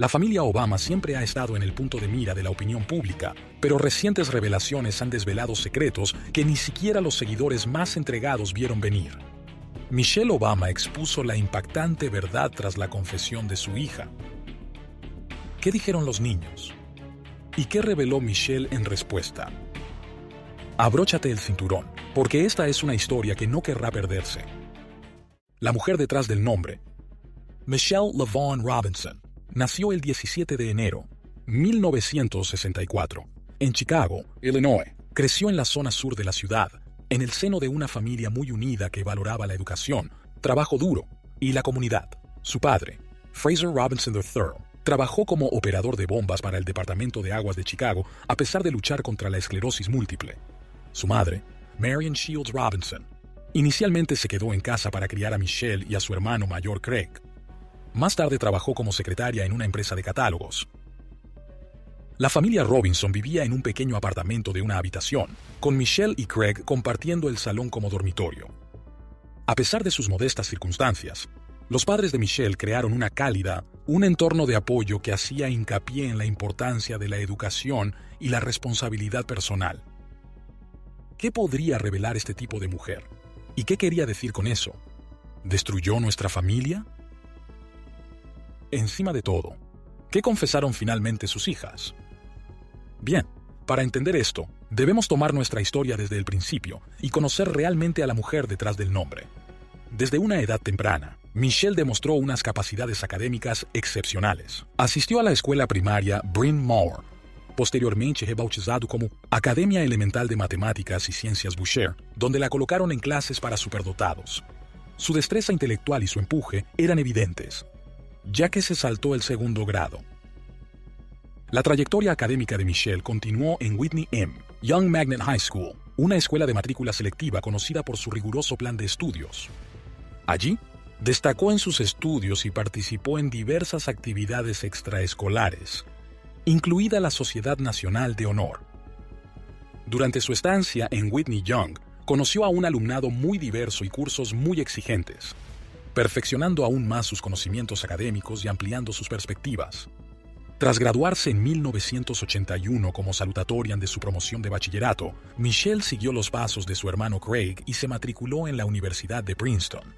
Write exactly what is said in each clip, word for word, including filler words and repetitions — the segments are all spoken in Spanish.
La familia Obama siempre ha estado en el punto de mira de la opinión pública, pero recientes revelaciones han desvelado secretos que ni siquiera los seguidores más entregados vieron venir. Michelle Obama expuso la impactante verdad tras la confesión de su hija. ¿Qué dijeron los niños? ¿Y qué reveló Michelle en respuesta? Abróchate el cinturón, porque esta es una historia que no querrá perderse. La mujer detrás del nombre, Michelle LaVaughn Robinson, nació el diecisiete de enero de mil novecientos sesenta y cuatro, en Chicago, Illinois. Creció en la zona sur de la ciudad, en el seno de una familia muy unida que valoraba la educación, trabajo duro y la comunidad. Su padre, Fraser Robinson tercero, trabajó como operador de bombas para el Departamento de Aguas de Chicago a pesar de luchar contra la esclerosis múltiple. Su madre, Marian Shields Robinson, inicialmente se quedó en casa para criar a Michelle y a su hermano mayor Craig. Más tarde trabajó como secretaria en una empresa de catálogos. La familia Robinson vivía en un pequeño apartamento de una habitación, con Michelle y Craig compartiendo el salón como dormitorio. A pesar de sus modestas circunstancias, los padres de Michelle crearon una cálida, un entorno de apoyo que hacía hincapié en la importancia de la educación y la responsabilidad personal. ¿Qué podría revelar este tipo de mujer? ¿Y qué quería decir con eso? ¿Destruyó nuestra familia? Encima de todo, ¿qué confesaron finalmente sus hijas? Bien, para entender esto, debemos tomar nuestra historia desde el principio y conocer realmente a la mujer detrás del nombre. Desde una edad temprana, Michelle demostró unas capacidades académicas excepcionales. Asistió a la escuela primaria Bryn Mawr, posteriormente rebautizado como Academia Elemental de Matemáticas y Ciencias Boucher, donde la colocaron en clases para superdotados. Su destreza intelectual y su empuje eran evidentes, ya que se saltó el segundo grado. La trayectoria académica de Michelle continuó en Whitney M. Young Magnet High School, una escuela de matrícula selectiva conocida por su riguroso plan de estudios. Allí, destacó en sus estudios y participó en diversas actividades extraescolares, incluida la Sociedad Nacional de Honor. Durante su estancia en Whitney Young, conoció a un alumnado muy diverso y cursos muy exigentes, perfeccionando aún más sus conocimientos académicos y ampliando sus perspectivas. Tras graduarse en mil novecientos ochenta y uno como salutatorian de su promoción de bachillerato, Michelle siguió los pasos de su hermano Craig y se matriculó en la Universidad de Princeton.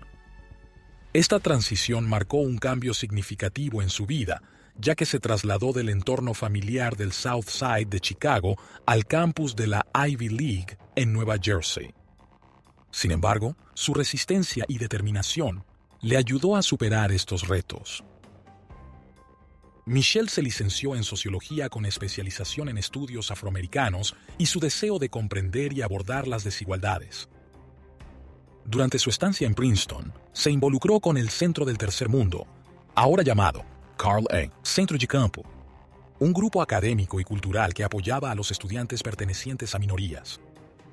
Esta transición marcó un cambio significativo en su vida, ya que se trasladó del entorno familiar del South Side de Chicago al campus de la Ivy League en Nueva Jersey. Sin embargo, su resistencia y determinación le ayudó a superar estos retos. Michelle se licenció en Sociología con especialización en estudios afroamericanos y su deseo de comprender y abordar las desigualdades. Durante su estancia en Princeton, se involucró con el Centro del Tercer Mundo, ahora llamado Carl A. Centro de Campo, un grupo académico y cultural que apoyaba a los estudiantes pertenecientes a minorías.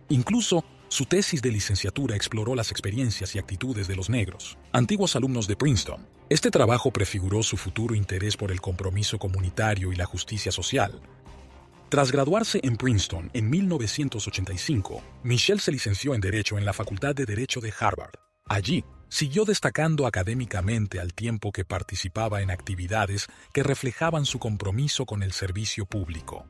Incluso, su tesis de licenciatura exploró las experiencias y actitudes de los negros, antiguos alumnos de Princeton. Este trabajo prefiguró su futuro interés por el compromiso comunitario y la justicia social. Tras graduarse en Princeton en mil novecientos ochenta y cinco, Michelle se licenció en Derecho en la Facultad de Derecho de Harvard. Allí, siguió destacando académicamente al tiempo que participaba en actividades que reflejaban su compromiso con el servicio público.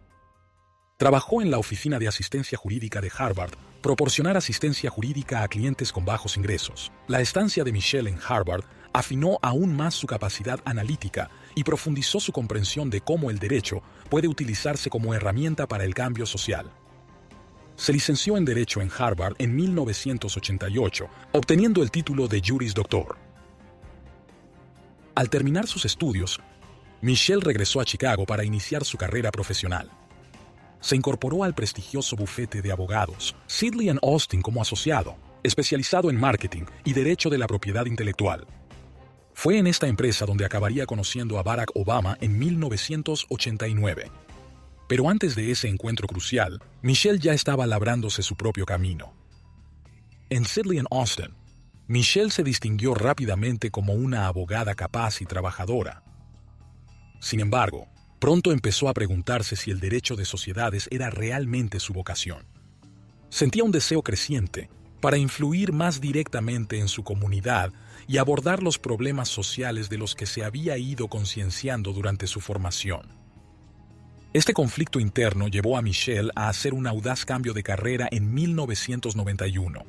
Trabajó en la Oficina de Asistencia Jurídica de Harvard, proporcionar asistencia jurídica a clientes con bajos ingresos. La estancia de Michelle en Harvard afinó aún más su capacidad analítica y profundizó su comprensión de cómo el derecho puede utilizarse como herramienta para el cambio social. Se licenció en Derecho en Harvard en mil novecientos ochenta y ocho, obteniendo el título de Juris Doctor. Al terminar sus estudios, Michelle regresó a Chicago para iniciar su carrera profesional. Se incorporó al prestigioso bufete de abogados Sidley and Austin como asociado, especializado en marketing y derecho de la propiedad intelectual. Fue en esta empresa donde acabaría conociendo a Barack Obama en mil novecientos ochenta y nueve. Pero antes de ese encuentro crucial, Michelle ya estaba labrándose su propio camino. En Sidley and Austin, Michelle se distinguió rápidamente como una abogada capaz y trabajadora. Sin embargo, pronto empezó a preguntarse si el derecho de sociedades era realmente su vocación. Sentía un deseo creciente para influir más directamente en su comunidad y abordar los problemas sociales de los que se había ido concienciando durante su formación. Este conflicto interno llevó a Michelle a hacer un audaz cambio de carrera en mil novecientos noventa y uno.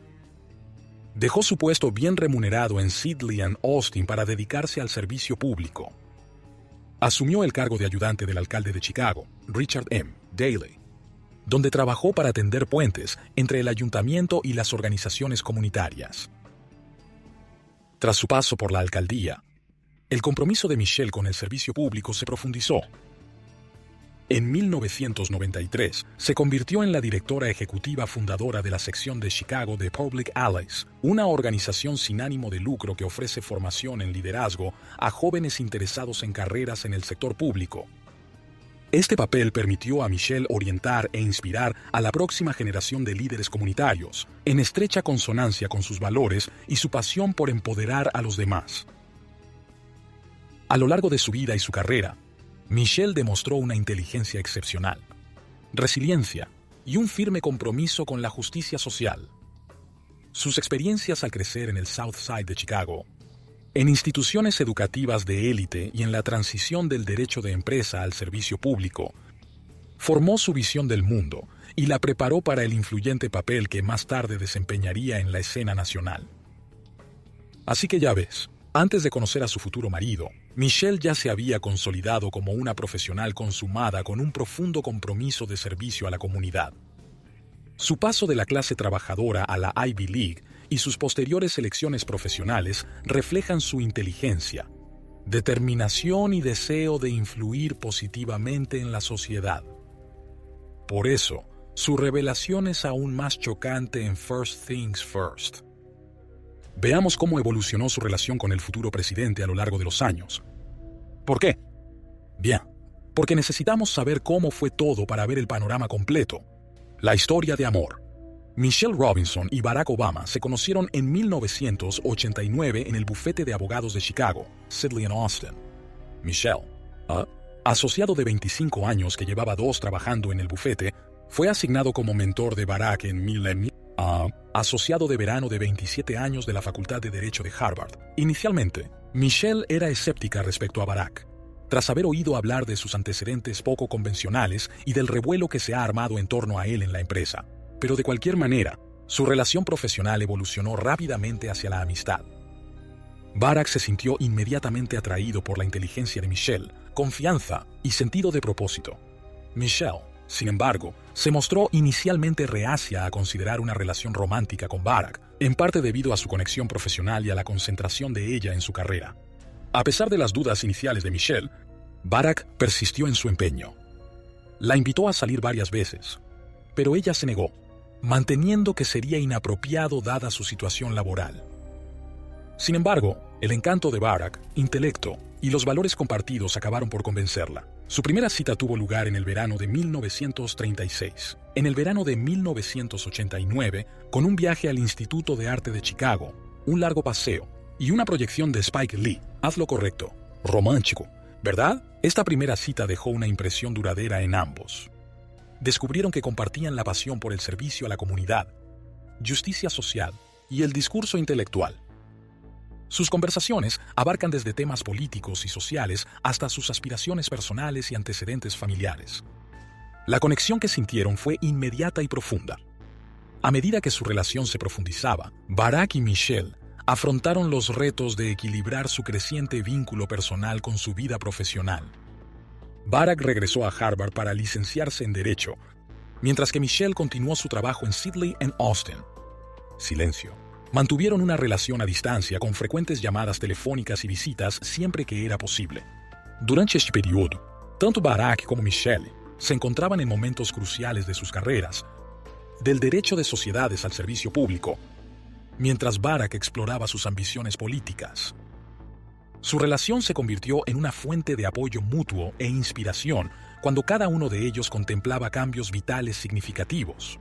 Dejó su puesto bien remunerado en Sidley and Austin para dedicarse al servicio público. Asumió el cargo de ayudante del alcalde de Chicago, Richard M. Daley, donde trabajó para tender puentes entre el ayuntamiento y las organizaciones comunitarias. Tras su paso por la alcaldía, el compromiso de Michelle con el servicio público se profundizó. En mil novecientos noventa y tres, se convirtió en la directora ejecutiva fundadora de la sección de Chicago de Public Allies, una organización sin ánimo de lucro que ofrece formación en liderazgo a jóvenes interesados en carreras en el sector público. Este papel permitió a Michelle orientar e inspirar a la próxima generación de líderes comunitarios, en estrecha consonancia con sus valores y su pasión por empoderar a los demás. A lo largo de su vida y su carrera, Michelle demostró una inteligencia excepcional, resiliencia y un firme compromiso con la justicia social. Sus experiencias al crecer en el South Side de Chicago, en instituciones educativas de élite y en la transición del derecho de empresa al servicio público, formó su visión del mundo y la preparó para el influyente papel que más tarde desempeñaría en la escena nacional. Así que ya ves, antes de conocer a su futuro marido, Michelle ya se había consolidado como una profesional consumada con un profundo compromiso de servicio a la comunidad. Su paso de la clase trabajadora a la Ivy League y sus posteriores elecciones profesionales reflejan su inteligencia, determinación y deseo de influir positivamente en la sociedad. Por eso, su revelación es aún más chocante en First Things First. Veamos cómo evolucionó su relación con el futuro presidente a lo largo de los años. ¿Por qué? Bien, porque necesitamos saber cómo fue todo para ver el panorama completo. La historia de amor. Michelle Robinson y Barack Obama se conocieron en mil novecientos ochenta y nueve en el bufete de abogados de Chicago, Sidley and Austin. Michelle, ¿ah? asociado de veinticinco años que llevaba dos trabajando en el bufete, fue asignado como mentor de Barack en mil novecientos ochenta y nueve. Uh, asociado de verano de veintisiete años de la Facultad de Derecho de Harvard. Inicialmente, Michelle era escéptica respecto a Barack, tras haber oído hablar de sus antecedentes poco convencionales y del revuelo que se ha armado en torno a él en la empresa. Pero de cualquier manera, su relación profesional evolucionó rápidamente hacia la amistad. Barack se sintió inmediatamente atraído por la inteligencia de Michelle, confianza y sentido de propósito. Michelle, sin embargo, se mostró inicialmente reacia a considerar una relación romántica con Barack, en parte debido a su conexión profesional y a la concentración de ella en su carrera. A pesar de las dudas iniciales de Michelle, Barack persistió en su empeño. La invitó a salir varias veces, pero ella se negó, manteniendo que sería inapropiado dada su situación laboral. Sin embargo, el encanto de Barack, intelecto y los valores compartidos acabaron por convencerla. Su primera cita tuvo lugar en el verano de mil novecientos treinta y seis. En el verano de mil novecientos ochenta y nueve, con un viaje al Instituto de Arte de Chicago, un largo paseo y una proyección de Spike Lee. Haz lo correcto, romántico, ¿verdad? Esta primera cita dejó una impresión duradera en ambos. Descubrieron que compartían la pasión por el servicio a la comunidad, justicia social y el discurso intelectual. Sus conversaciones abarcan desde temas políticos y sociales hasta sus aspiraciones personales y antecedentes familiares. La conexión que sintieron fue inmediata y profunda. A medida que su relación se profundizaba, Barack y Michelle afrontaron los retos de equilibrar su creciente vínculo personal con su vida profesional. Barack regresó a Harvard para licenciarse en Derecho, mientras que Michelle continuó su trabajo en Sidley and Austin. Silencio. Mantuvieron una relación a distancia con frecuentes llamadas telefónicas y visitas siempre que era posible. Durante este periodo, tanto Barack como Michelle se encontraban en momentos cruciales de sus carreras, del derecho de sociedades al servicio público, mientras Barack exploraba sus ambiciones políticas. Su relación se convirtió en una fuente de apoyo mutuo e inspiración cuando cada uno de ellos contemplaba cambios vitales significativos.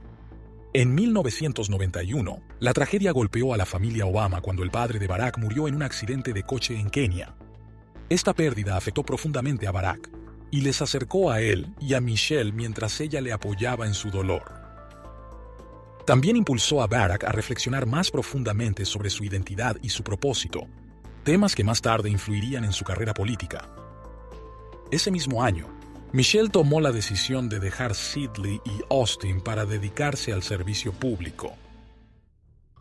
En mil novecientos noventa y uno, la tragedia golpeó a la familia Obama cuando el padre de Barack murió en un accidente de coche en Kenia. Esta pérdida afectó profundamente a Barack y les acercó a él y a Michelle mientras ella le apoyaba en su dolor. También impulsó a Barack a reflexionar más profundamente sobre su identidad y su propósito, temas que más tarde influirían en su carrera política. Ese mismo año, Michelle tomó la decisión de dejar Sidley y Austin para dedicarse al servicio público.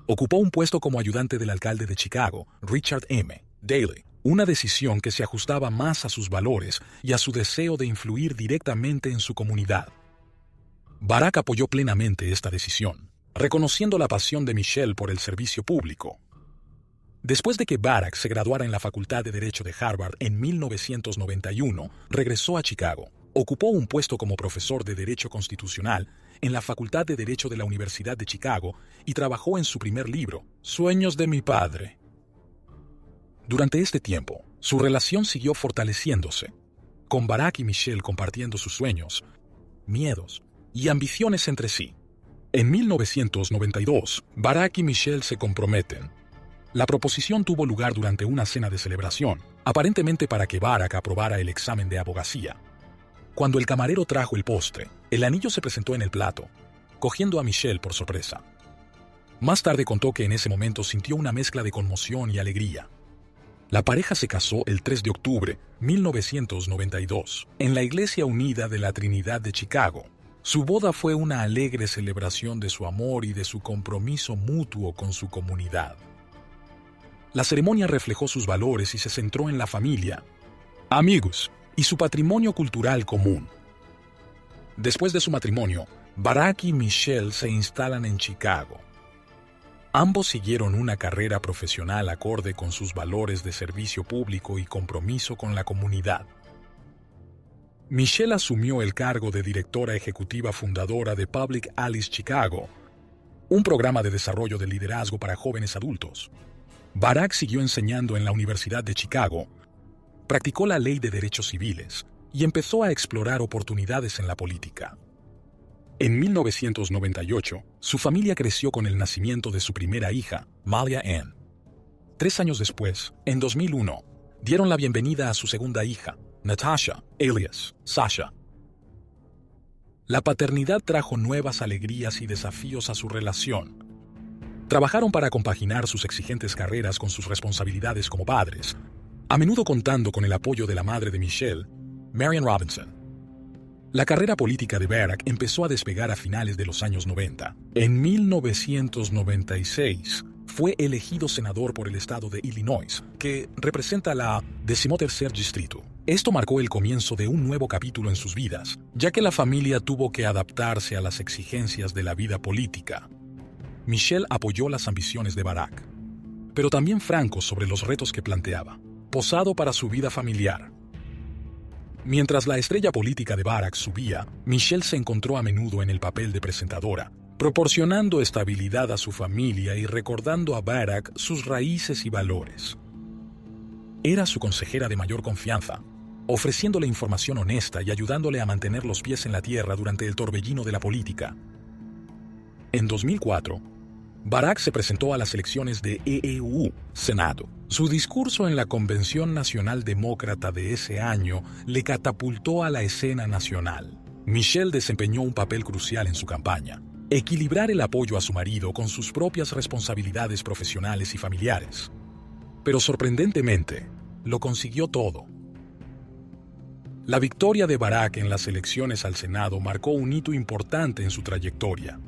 Ocupó un puesto como ayudante del alcalde de Chicago, Richard M. Daley, una decisión que se ajustaba más a sus valores y a su deseo de influir directamente en su comunidad. Barack apoyó plenamente esta decisión, reconociendo la pasión de Michelle por el servicio público. Después de que Barack se graduara en la Facultad de Derecho de Harvard en mil novecientos noventa y uno, regresó a Chicago. Ocupó un puesto como profesor de Derecho Constitucional en la Facultad de Derecho de la Universidad de Chicago y trabajó en su primer libro, Sueños de mi Padre. Durante este tiempo, su relación siguió fortaleciéndose, con Barack y Michelle compartiendo sus sueños, miedos y ambiciones entre sí. En mil novecientos noventa y dos, Barack y Michelle se comprometen. La proposición tuvo lugar durante una cena de celebración, aparentemente para que Barack aprobara el examen de abogacía. Cuando el camarero trajo el postre, el anillo se presentó en el plato, cogiendo a Michelle por sorpresa. Más tarde contó que en ese momento sintió una mezcla de conmoción y alegría. La pareja se casó el tres de octubre de mil novecientos noventa y dos, en la Iglesia Unida de la Trinidad de Chicago. Su boda fue una alegre celebración de su amor y de su compromiso mutuo con su comunidad. La ceremonia reflejó sus valores y se centró en la familia, amigos y su patrimonio cultural común. Después de su matrimonio, Barack y Michelle se instalan en Chicago. Ambos siguieron una carrera profesional acorde con sus valores de servicio público y compromiso con la comunidad. Michelle asumió el cargo de directora ejecutiva fundadora de Public Allies Chicago, un programa de desarrollo de liderazgo para jóvenes adultos. Barack siguió enseñando en la Universidad de Chicago, practicó la ley de derechos civiles y empezó a explorar oportunidades en la política. En mil novecientos noventa y ocho, su familia creció con el nacimiento de su primera hija, Malia Ann. Tres años después, en dos mil uno, dieron la bienvenida a su segunda hija, Natasha, alias Sasha. La paternidad trajo nuevas alegrías y desafíos a su relación. Trabajaron para compaginar sus exigentes carreras con sus responsabilidades como padres, a menudo contando con el apoyo de la madre de Michelle, Marian Robinson. La carrera política de Barack empezó a despegar a finales de los años noventa. En mil novecientos noventa y seis, fue elegido senador por el estado de Illinois, que representa la decimotercer distrito. Esto marcó el comienzo de un nuevo capítulo en sus vidas, ya que la familia tuvo que adaptarse a las exigencias de la vida política. Michelle apoyó las ambiciones de Barack, pero también franco sobre los retos que planteaba, posado para su vida familiar. Mientras la estrella política de Barack subía, Michelle se encontró a menudo en el papel de presentadora, proporcionando estabilidad a su familia y recordando a Barack sus raíces y valores. Era su consejera de mayor confianza, ofreciéndole información honesta y ayudándole a mantener los pies en la tierra durante el torbellino de la política. En dos mil cuatro, Barack se presentó a las elecciones de E E U, Senado. Su discurso en la Convención Nacional Demócrata de ese año le catapultó a la escena nacional. Michelle desempeñó un papel crucial en su campaña, equilibrar el apoyo a su marido con sus propias responsabilidades profesionales y familiares. Pero sorprendentemente, lo consiguió todo. La victoria de Barack en las elecciones al Senado marcó un hito importante en su trayectoria.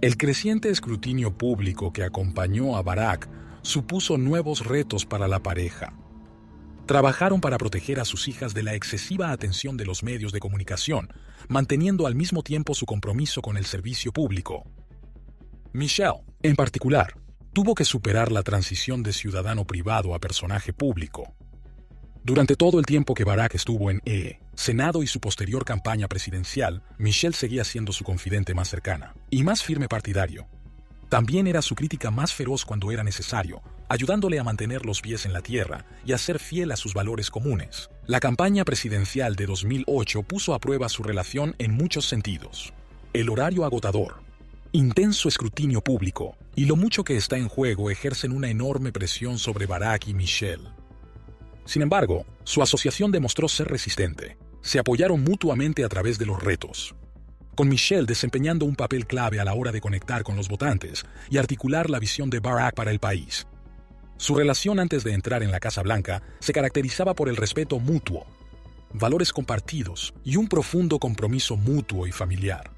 El creciente escrutinio público que acompañó a Barack supuso nuevos retos para la pareja. Trabajaron para proteger a sus hijas de la excesiva atención de los medios de comunicación, manteniendo al mismo tiempo su compromiso con el servicio público. Michelle, en particular, tuvo que superar la transición de ciudadano privado a personaje público. Durante todo el tiempo que Barack estuvo en E E, Senado y su posterior campaña presidencial, Michelle seguía siendo su confidente más cercana y más firme partidario. También era su crítica más feroz cuando era necesario, ayudándole a mantener los pies en la tierra y a ser fiel a sus valores comunes. La campaña presidencial de dos mil ocho puso a prueba su relación en muchos sentidos. El horario agotador, intenso escrutinio público y lo mucho que está en juego ejercen una enorme presión sobre Barack y Michelle. Sin embargo, su asociación demostró ser resistente. Se apoyaron mutuamente a través de los retos. con Michelle desempeñando un papel clave a la hora de conectar con los votantes y articular la visión de Barack para el país. Su relación antes de entrar en la Casa Blanca se caracterizaba por el respeto mutuo, valores compartidos y un profundo compromiso mutuo y familiar.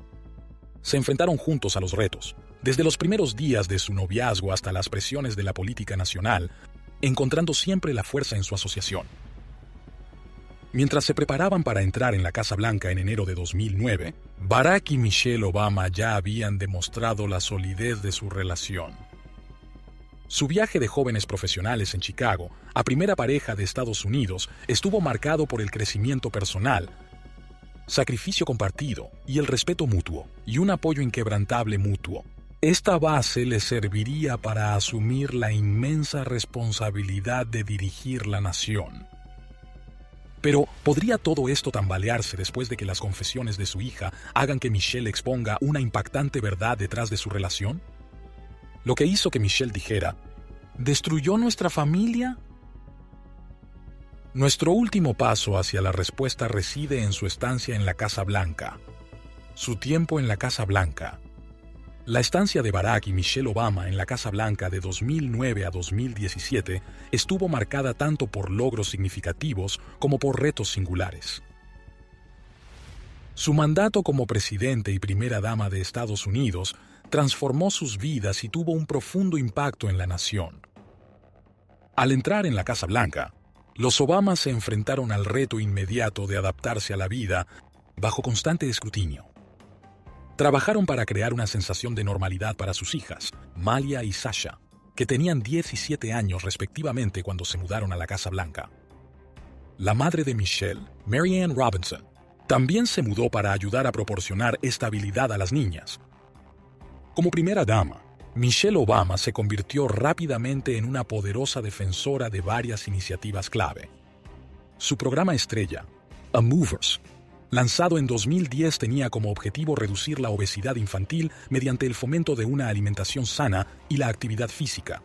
Se enfrentaron juntos a los retos, desde los primeros días de su noviazgo hasta las presiones de la política nacional, encontrando siempre la fuerza en su asociación. Mientras se preparaban para entrar en la Casa Blanca en enero de dos mil nueve, Barack y Michelle Obama ya habían demostrado la solidez de su relación. Su viaje de jóvenes profesionales en Chicago a primera pareja de Estados Unidos estuvo marcado por el crecimiento personal, sacrificio compartido y el respeto mutuo, y un apoyo inquebrantable mutuo. Esta base les serviría para asumir la inmensa responsabilidad de dirigir la nación. Pero, ¿podría todo esto tambalearse después de que las confesiones de su hija hagan que Michelle exponga una impactante verdad detrás de su relación? Lo que hizo que Michelle dijera, ¿destruyó nuestra familia? Nuestro último paso hacia la respuesta reside en su estancia en la Casa Blanca. Su tiempo en la Casa Blanca. La estancia de Barack y Michelle Obama en la Casa Blanca de dos mil nueve a dos mil diecisiete estuvo marcada tanto por logros significativos como por retos singulares. Su mandato como presidente y primera dama de Estados Unidos transformó sus vidas y tuvo un profundo impacto en la nación. Al entrar en la Casa Blanca, los Obamas se enfrentaron al reto inmediato de adaptarse a la vida bajo constante escrutinio. Trabajaron para crear una sensación de normalidad para sus hijas, Malia y Sasha, que tenían diez y siete años respectivamente cuando se mudaron a la Casa Blanca. La madre de Michelle, Marian Robinson, también se mudó para ayudar a proporcionar estabilidad a las niñas. Como primera dama, Michelle Obama se convirtió rápidamente en una poderosa defensora de varias iniciativas clave. Su programa estrella, A Movers, lanzado en dos mil diez, tenía como objetivo reducir la obesidad infantil mediante el fomento de una alimentación sana y la actividad física.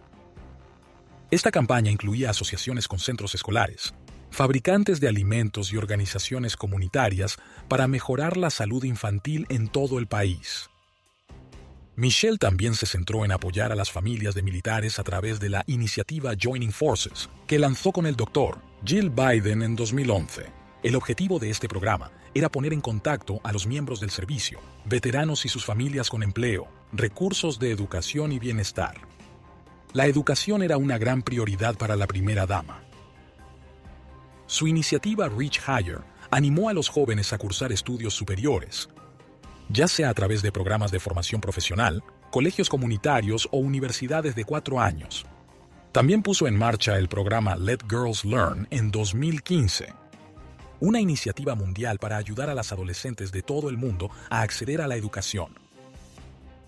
Esta campaña incluía asociaciones con centros escolares, fabricantes de alimentos y organizaciones comunitarias para mejorar la salud infantil en todo el país. Michelle también se centró en apoyar a las familias de militares a través de la iniciativa Joining Forces, que lanzó con el doctor Jill Biden en dos mil once. El objetivo de este programa era poner en contacto a los miembros del servicio, veteranos y sus familias con empleo, recursos de educación y bienestar. La educación era una gran prioridad para la primera dama. Su iniciativa Reach Higher animó a los jóvenes a cursar estudios superiores, ya sea a través de programas de formación profesional, colegios comunitarios o universidades de cuatro años. También puso en marcha el programa Let Girls Learn en dos mil quince. Una iniciativa mundial para ayudar a las adolescentes de todo el mundo a acceder a la educación.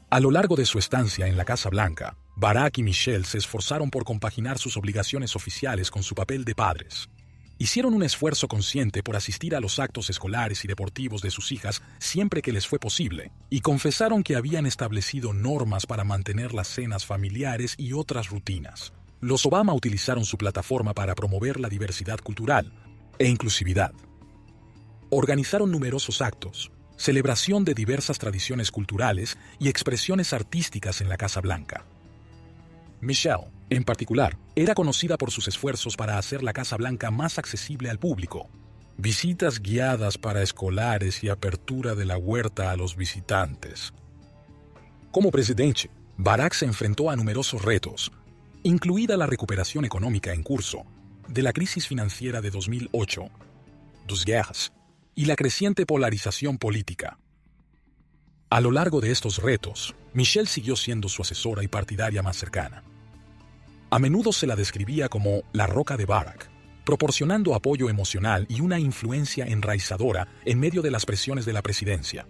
A lo largo de su estancia en la Casa Blanca, Barack y Michelle se esforzaron por compaginar sus obligaciones oficiales con su papel de padres. Hicieron un esfuerzo consciente por asistir a los actos escolares y deportivos de sus hijas siempre que les fue posible, y confesaron que habían establecido normas para mantener las cenas familiares y otras rutinas. Los Obama utilizaron su plataforma para promover la diversidad cultural e inclusividad. Organizaron numerosos actos, celebración de diversas tradiciones culturales y expresiones artísticas en la Casa Blanca. Michelle, en particular, era conocida por sus esfuerzos para hacer la Casa Blanca más accesible al público. Visitas guiadas para escolares y apertura de la huerta a los visitantes. Como presidente, Barack se enfrentó a numerosos retos, incluida la recuperación económica en curso, de la crisis financiera de dos mil ocho, dos guerras y la creciente polarización política. A lo largo de estos retos, Michelle siguió siendo su asesora y partidaria más cercana. A menudo se la describía como la roca de Barack, proporcionando apoyo emocional y una influencia enraizadora en medio de las presiones de la presidencia.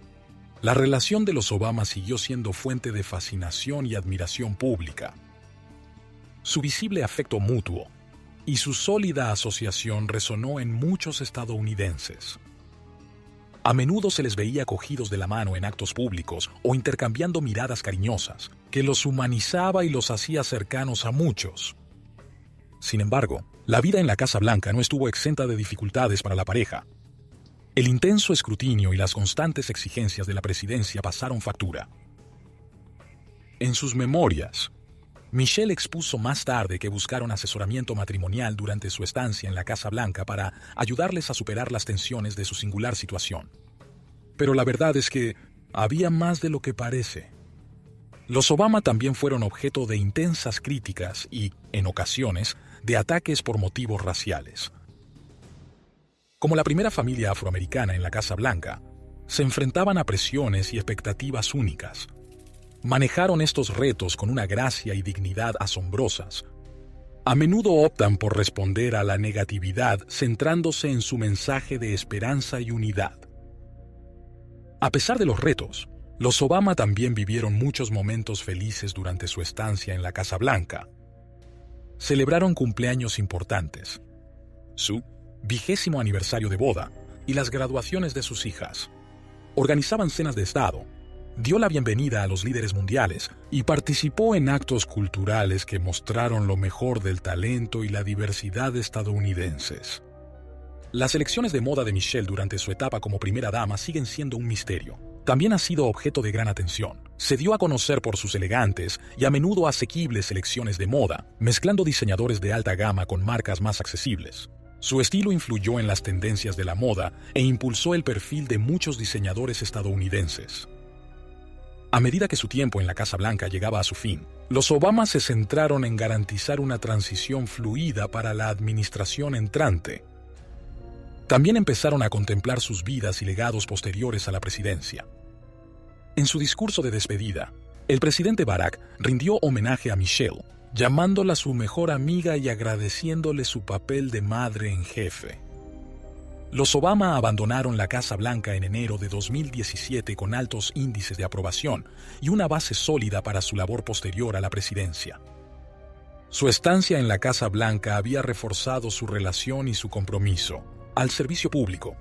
La relación de los Obama siguió siendo fuente de fascinación y admiración pública. Su visible afecto mutuo y su sólida asociación resonó en muchos estadounidenses. A menudo se les veía cogidos de la mano en actos públicos o intercambiando miradas cariñosas, que los humanizaba y los hacía cercanos a muchos. Sin embargo, la vida en la Casa Blanca no estuvo exenta de dificultades para la pareja. El intenso escrutinio y las constantes exigencias de la presidencia pasaron factura. En sus memorias, Michelle expuso más tarde que buscaron asesoramiento matrimonial durante su estancia en la Casa Blanca para ayudarles a superar las tensiones de su singular situación. Pero la verdad es que había más de lo que parece. Los Obama también fueron objeto de intensas críticas y, en ocasiones, de ataques por motivos raciales. Como la primera familia afroamericana en la Casa Blanca, se enfrentaban a presiones y expectativas únicas. Manejaron estos retos con una gracia y dignidad asombrosas. A menudo optan por responder a la negatividad centrándose en su mensaje de esperanza y unidad. A pesar de los retos, los Obama también vivieron muchos momentos felices durante su estancia en la Casa Blanca. Celebraron cumpleaños importantes, su vigésimo aniversario de boda y las graduaciones de sus hijas. Organizaban cenas de estado, dio la bienvenida a los líderes mundiales y participó en actos culturales que mostraron lo mejor del talento y la diversidad estadounidenses. Las elecciones de moda de Michelle durante su etapa como primera dama siguen siendo un misterio. También ha sido objeto de gran atención. Se dio a conocer por sus elegantes y a menudo asequibles selecciones de moda, mezclando diseñadores de alta gama con marcas más accesibles. Su estilo influyó en las tendencias de la moda e impulsó el perfil de muchos diseñadores estadounidenses. A medida que su tiempo en la Casa Blanca llegaba a su fin, los Obama se centraron en garantizar una transición fluida para la administración entrante. También empezaron a contemplar sus vidas y legados posteriores a la presidencia. En su discurso de despedida, el presidente Barack rindió homenaje a Michelle, llamándola su mejor amiga y agradeciéndole su papel de madre en jefe. Los Obama abandonaron la Casa Blanca en enero de dos mil diecisiete con altos índices de aprobación y una base sólida para su labor posterior a la presidencia. Su estancia en la Casa Blanca había reforzado su relación y su compromiso al servicio público.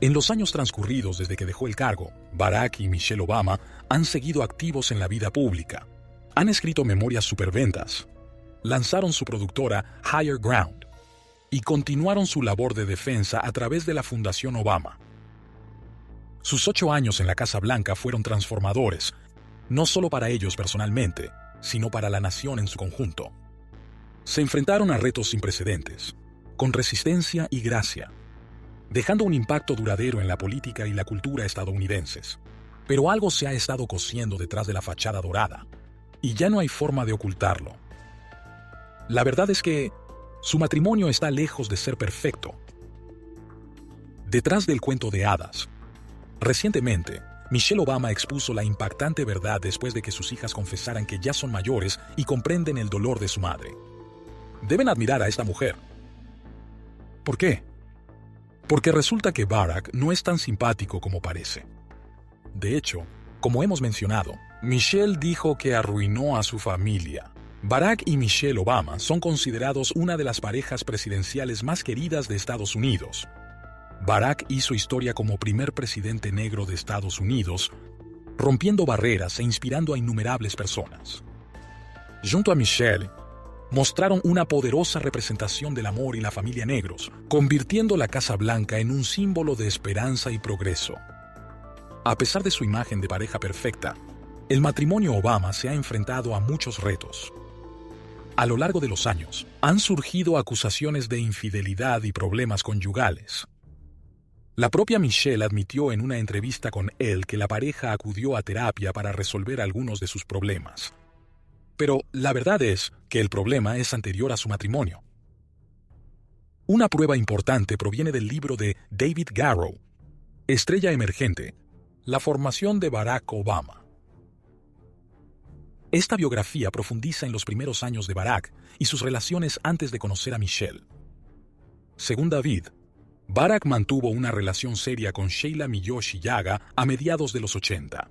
En los años transcurridos desde que dejó el cargo, Barack y Michelle Obama han seguido activos en la vida pública. Han escrito memorias superventas, lanzaron su productora Higher Ground y continuaron su labor de defensa a través de la Fundación Obama. Sus ocho años en la Casa Blanca fueron transformadores, no solo para ellos personalmente, sino para la nación en su conjunto. Se enfrentaron a retos sin precedentes, con resistencia y gracia, dejando un impacto duradero en la política y la cultura estadounidenses. Pero algo se ha estado cociendo detrás de la fachada dorada, y ya no hay forma de ocultarlo. La verdad es que su matrimonio está lejos de ser perfecto. Detrás del cuento de hadas. Recientemente, Michelle Obama expuso la impactante verdad después de que sus hijas confesaran que ya son mayores y comprenden el dolor de su madre. Deben admirar a esta mujer. ¿Por qué? Porque resulta que Barack no es tan simpático como parece. De hecho, como hemos mencionado, Michelle dijo que arruinó a su familia. Barack y Michelle Obama son considerados una de las parejas presidenciales más queridas de Estados Unidos. Barack hizo historia como primer presidente negro de Estados Unidos, rompiendo barreras e inspirando a innumerables personas. Junto a Michelle, mostraron una poderosa representación del amor y la familia negros, convirtiendo la Casa Blanca en un símbolo de esperanza y progreso. A pesar de su imagen de pareja perfecta, el matrimonio Obama se ha enfrentado a muchos retos. A lo largo de los años, han surgido acusaciones de infidelidad y problemas conyugales. La propia Michelle admitió en una entrevista con él que la pareja acudió a terapia para resolver algunos de sus problemas. Pero la verdad es que el problema es anterior a su matrimonio. Una prueba importante proviene del libro de David Garrow, Estrella Emergente, La formación de Barack Obama. Esta biografía profundiza en los primeros años de Barack y sus relaciones antes de conocer a Michelle. Según David, Barack mantuvo una relación seria con Sheila Miyoshi Yaga a mediados de los ochenta.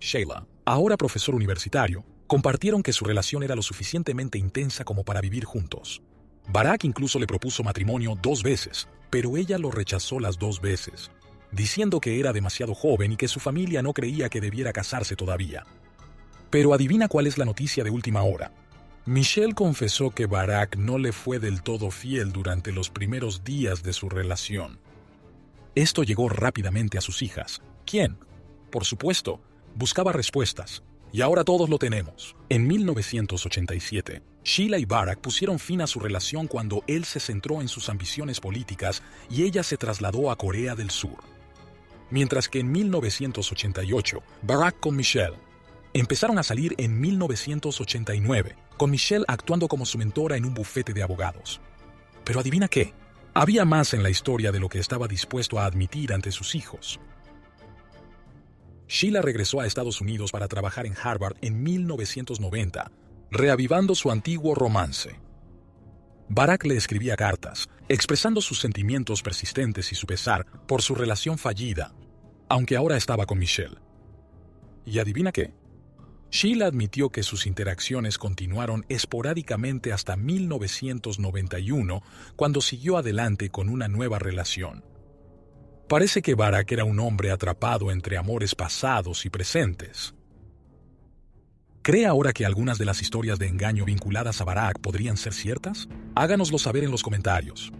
Sheila, ahora profesor universitario, compartieron que su relación era lo suficientemente intensa como para vivir juntos. Barack incluso le propuso matrimonio dos veces, pero ella lo rechazó las dos veces, diciendo que era demasiado joven y que su familia no creía que debiera casarse todavía. Pero adivina cuál es la noticia de última hora. Michelle confesó que Barack no le fue del todo fiel durante los primeros días de su relación. Esto llegó rápidamente a sus hijas, quien, por supuesto, buscaba respuestas, y ahora todos lo tenemos. En mil novecientos ochenta y siete, Sheila y Barack pusieron fin a su relación cuando él se centró en sus ambiciones políticas y ella se trasladó a Corea del Sur. Mientras que en mil novecientos ochenta y ocho, Barack con Michelle. Empezaron a salir en mil novecientos ochenta y nueve, con Michelle actuando como su mentora en un bufete de abogados. Pero adivina qué, había más en la historia de lo que estaba dispuesto a admitir ante sus hijos. Sheila regresó a Estados Unidos para trabajar en Harvard en mil novecientos noventa, reavivando su antiguo romance. Barack le escribía cartas, expresando sus sentimientos persistentes y su pesar por su relación fallida, aunque ahora estaba con Michelle. ¿Y adivina qué? Sheila admitió que sus interacciones continuaron esporádicamente hasta mil novecientos noventa y uno, cuando siguió adelante con una nueva relación. Parece que Barack era un hombre atrapado entre amores pasados y presentes. ¿Cree ahora que algunas de las historias de engaño vinculadas a Barack podrían ser ciertas? Háganoslo saber en los comentarios.